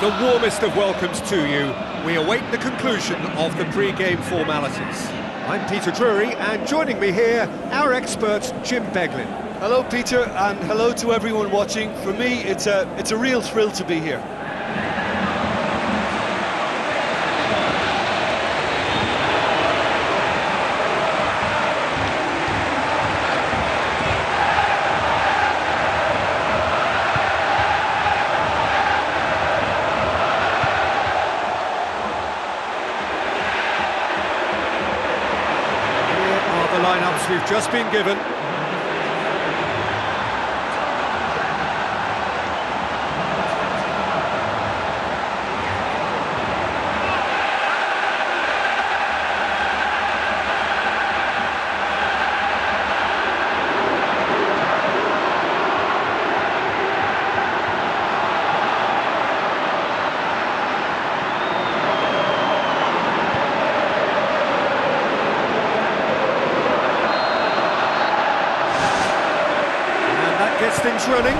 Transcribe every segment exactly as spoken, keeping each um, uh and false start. The warmest of welcomes to you. We await the conclusion of the pre-game formalities. I'm Peter Drury, and joining me here, our expert, Jim Beglin. Hello, Peter, and hello to everyone watching. For me, it's a, it's a real thrill to be here. Lineups we've just been given. Gets things running.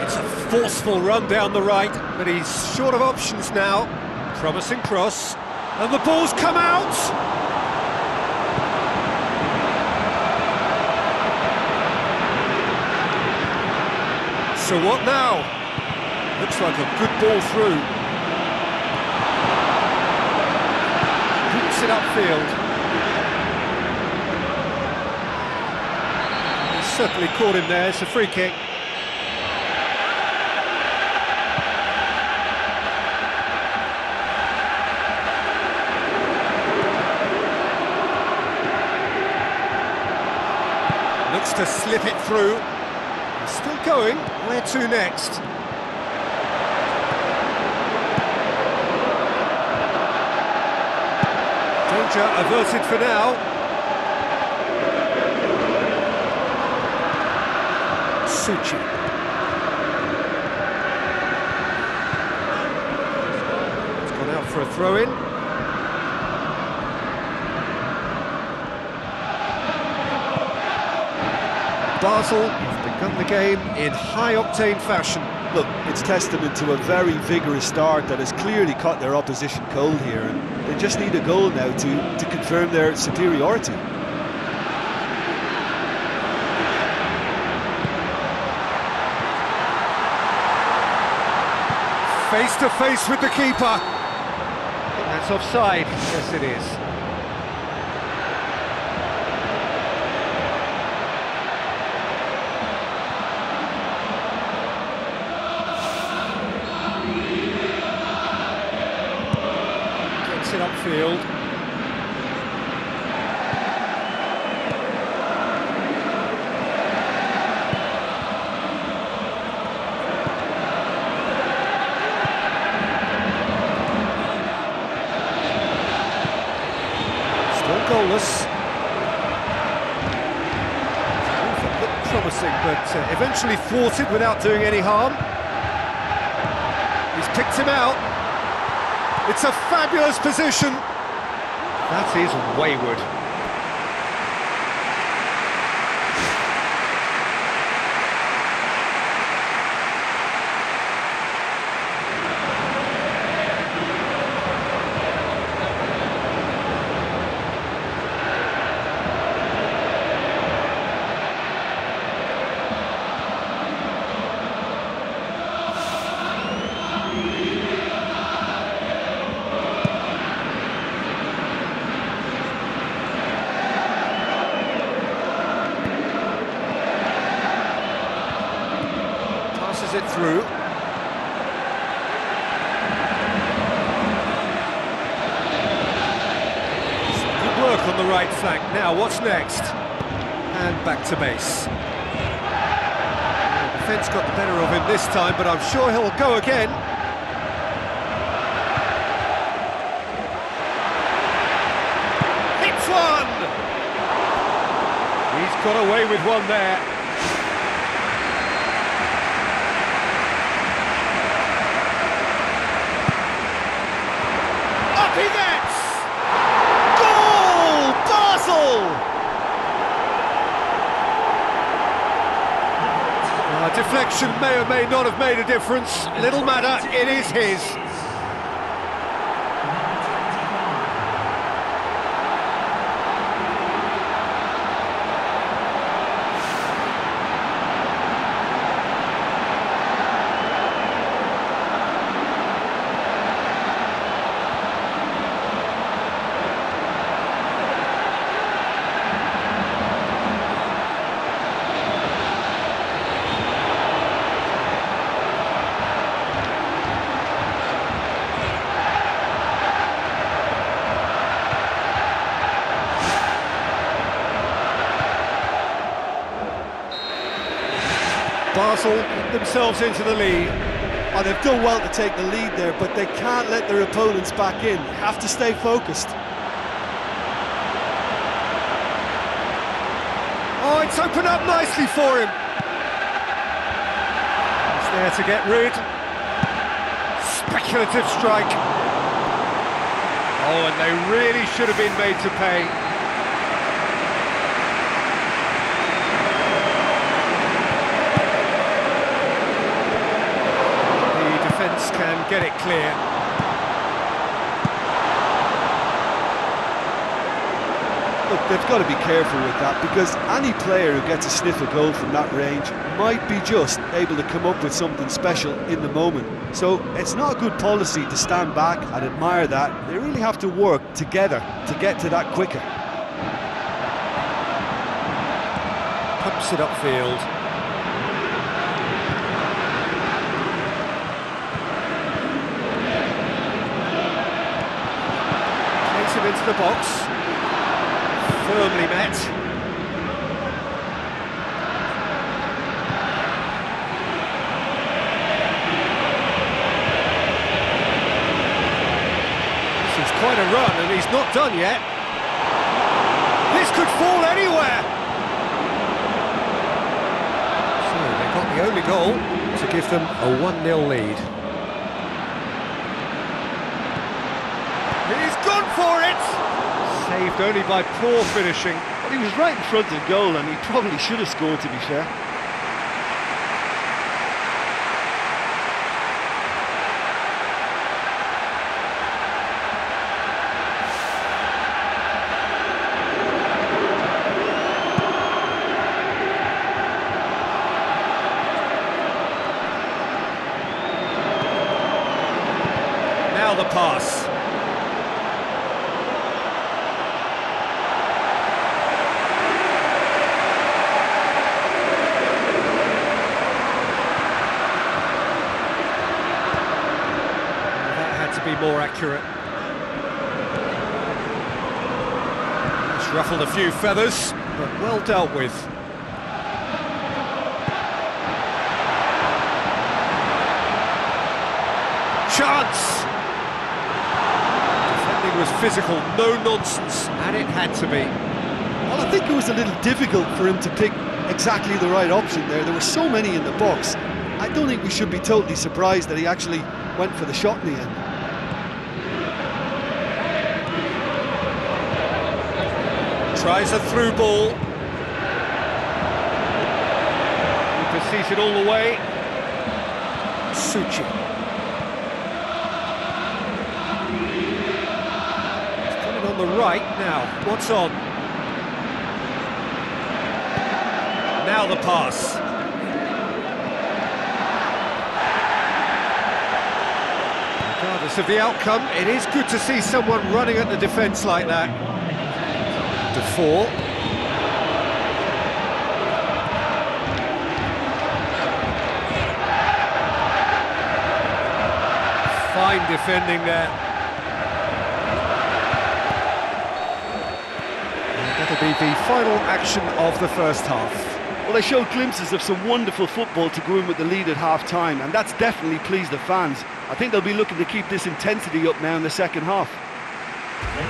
It's a forceful run down the right, but he's short of options now. Promising cross, and the ball's come out! So what now? Looks like a good ball through. It upfield. He's certainly caught him there. It's a free kick. Looks to slip it through. He's still going. Where to next? Averted for now. Suchý. It's gone out for a throw-in. Basel have begun the game in high-octane fashion. Look, it's testament to a very vigorous start that has clearly caught their opposition cold here, and they just need a goal now to, to confirm their superiority. Face to face with the keeper. That's offside. Yes, it is. Upfield. Still goalless. Looked promising, but uh, eventually thwarted without doing any harm. He's picked him out. It's a fabulous position. That is wayward. It through. Good work on the right flank. Now, what's next? And back to base. The defence got the better of him this time, but I'm sure he'll go again. Hits one! He's got away with one there. Up he gets! Goal! Basel! Uh, deflection may or may not have made a difference. Little matter, it is his. Basel themselves into the lead. Oh, they've done well to take the lead there, but they can't let their opponents back in. They have to stay focused. Oh, it's opened up nicely for him. He's there to get rid. Speculative strike. Oh, and they really should have been made to pay. Can get it clear. Look, they've got to be careful with that, because any player who gets a sniff of goal from that range might be just able to come up with something special in the moment. So it's not a good policy to stand back and admire that. They really have to work together to get to that quicker. Pumps it upfield. Into the box, firmly met. This is quite a run, and he's not done yet. This could fall anywhere. So they got the only goal to give them a one nil lead. He's gone for it! Saved only by poor finishing. But he was right in front of goal, and he probably should have scored, to be fair. Now the pass. Be more accurate. It's ruffled a few feathers, but well dealt with. Chance! Defending was physical, no nonsense, and it had to be. Well, I think it was a little difficult for him to pick exactly the right option there. There were so many in the box. I don't think we should be totally surprised that he actually went for the shot in the end. Tries a through ball. He pursues it all the way. Suchý. He's coming on the right now. What's on? Now the pass. Regardless of the outcome, it is good to see someone running at the defence like that. Defoe. Fine defending there. That'll be the final action of the first half. Well, they showed glimpses of some wonderful football to go in with the lead at half-time, and that's definitely pleased the fans. I think they'll be looking to keep this intensity up now in the second half.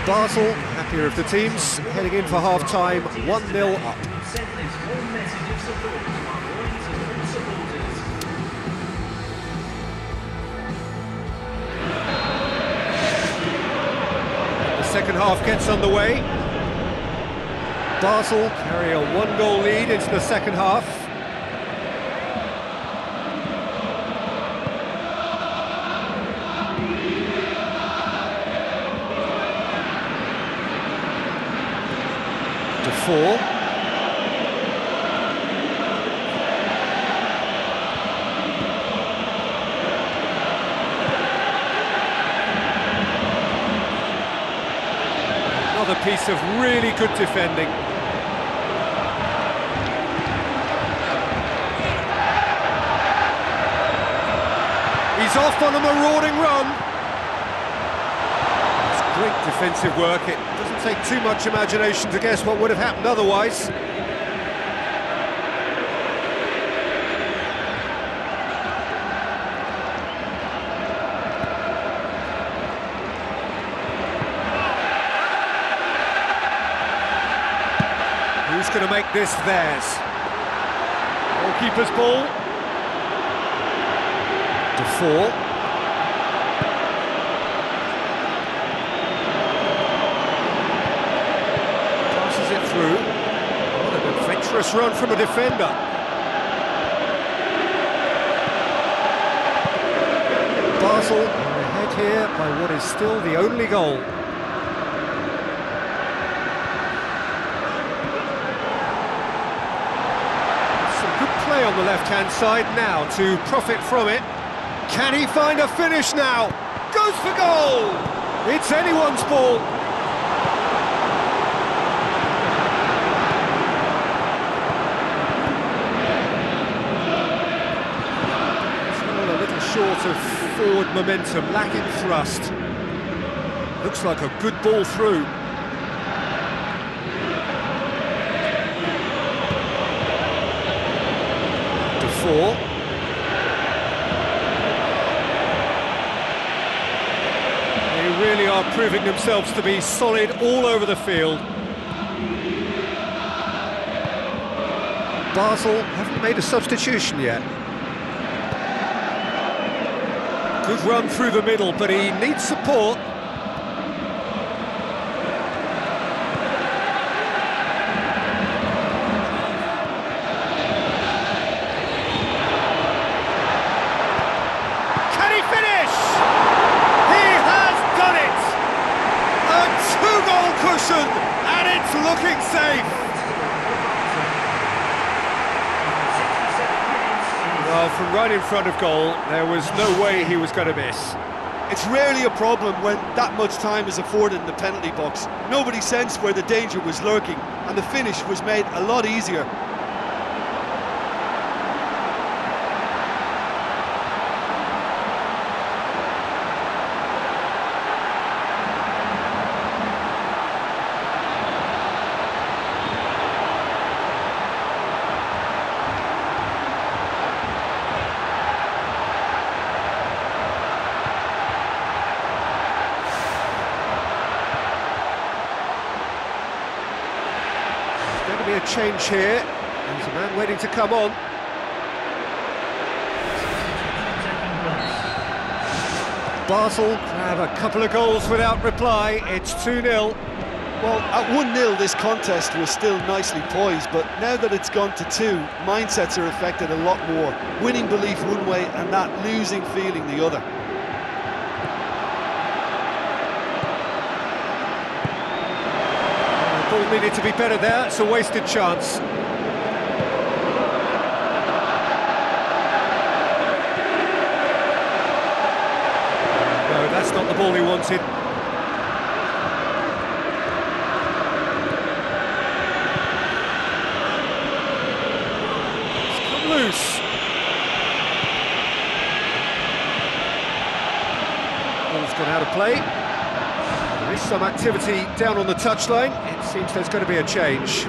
Basel Here of the teams heading in for half-time, one nil up. The second half gets underway. Basel carry a one-goal lead into the second half. Defoe. Another piece of really good defending. He's off on a marauding run. It's great defensive work. It doesn't take too much imagination to guess what would have happened otherwise. Who's going to make this theirs? Goalkeeper's ball. Defoe. Adventurous run from a defender. Basel are ahead here by what is still the only goal. Some good play on the left-hand side now to profit from it. Can he find a finish now? Goes for goal! It's anyone's ball. Short of forward momentum, lacking thrust. Looks like a good ball through. Defoe. They really are proving themselves to be solid all over the field. Basel haven't made a substitution yet. Good run through the middle, but he needs support. Can he finish? He has done it! A two-goal cushion, and it's looking safe. Well, from right in front of goal, there was no way he was going to miss. It's rarely a problem when that much time is afforded in the penalty box. Nobody sensed where the danger was lurking, and the finish was made a lot easier. A change here. There's a man waiting to come on. Basel have a couple of goals without reply. It's two nil. Well, at one nil this contest was still nicely poised, but now that it's gone to two, mindsets are affected a lot more. Winning belief one way and that losing feeling the other. Needed to be better there, it's a wasted chance. No, that's not the ball he wanted. It's come loose. Ball's gone out of play. There is some activity down on the touchline. It seems there's going to be a change.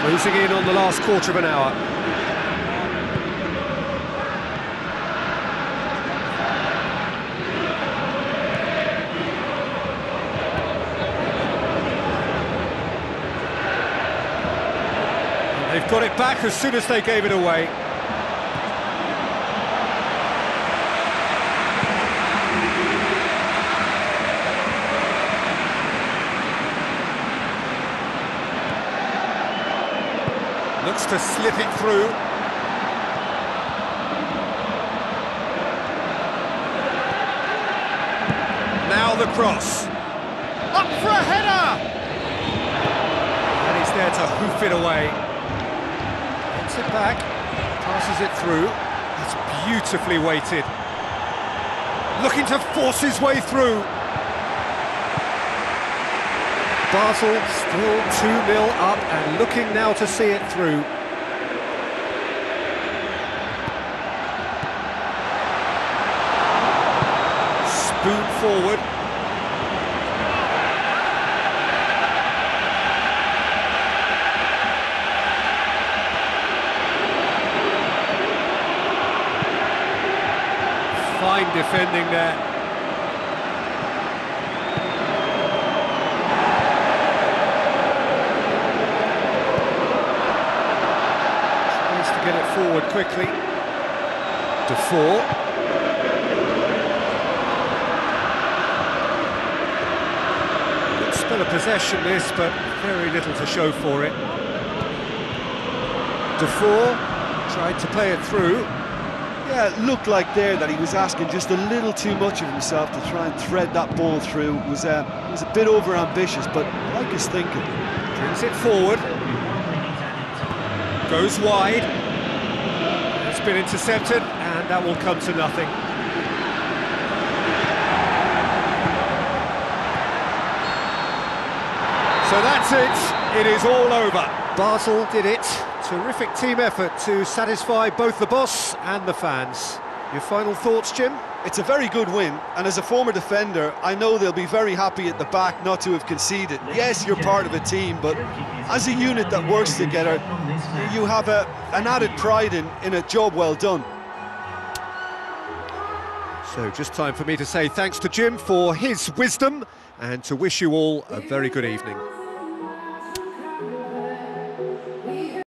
Closing in on the last quarter of an hour. got it back as soon as they gave it away. Looks to slip it through. Now the cross. Up for a header! And he's there to hoof it away. Puts it back, passes it through. It's beautifully weighted. Looking to force his way through. Basel still two nil up and looking now to see it through. Spoon forward. Fine defending there. Forward quickly. Defoe. Good spell of possession this, but very little to show for it. Defoe tried to play it through. Yeah, it looked like there that he was asking just a little too much of himself to try and thread that ball through. It was, uh, it was a bit over-ambitious, but I like his thinking. Brings it forward. Goes wide. Been intercepted, and that will come to nothing. So that's it. It is all over. Basel did it. Terrific team effort to satisfy both the boss and the fans. Your final thoughts, Jim? It's a very good win, and as a former defender, I know they'll be very happy at the back not to have conceded. Yes, you're part of a team, but as a unit that works together, you have a, an added pride in, in a job well done. So just time for me to say thanks to Jim for his wisdom and to wish you all a very good evening.